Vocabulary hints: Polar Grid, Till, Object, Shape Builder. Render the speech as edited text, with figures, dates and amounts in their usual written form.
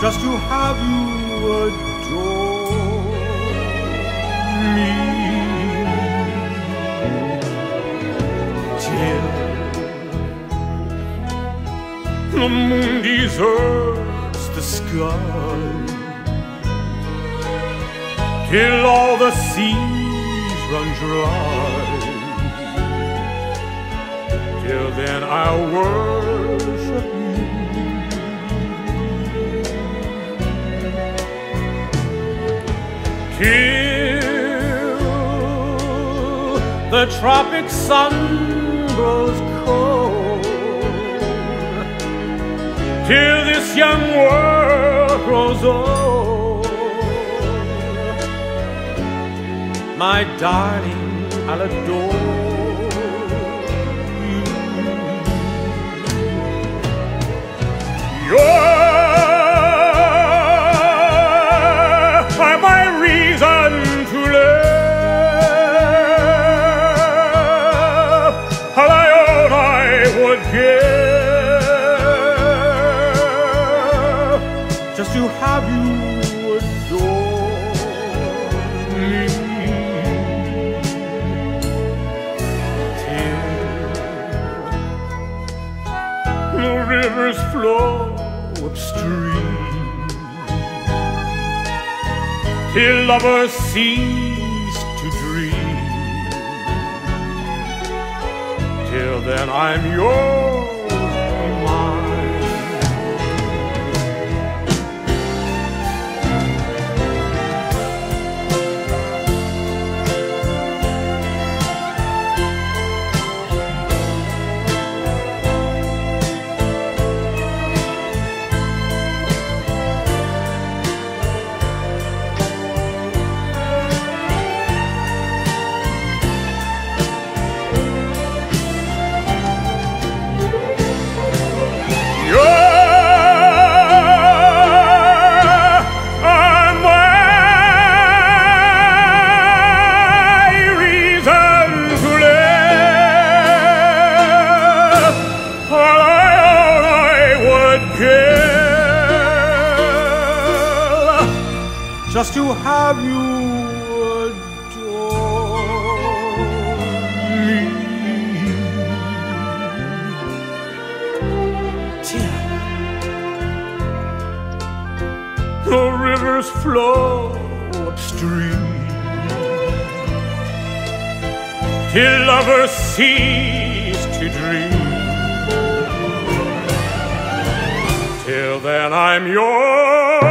Just to have you adore me, till the moon deserts the sky, till all the seas run dry. Till then I'll worship you, till the tropic sun grows cold, till this young world grows old. My darling, I'll adore you. Just to have you adore me, till the rivers flow upstream, till lovers cease to dream. Till then I'm yours, be mine. Just to have you adore me, till the rivers flow upstream, till lovers cease to dream. Till then I'm yours.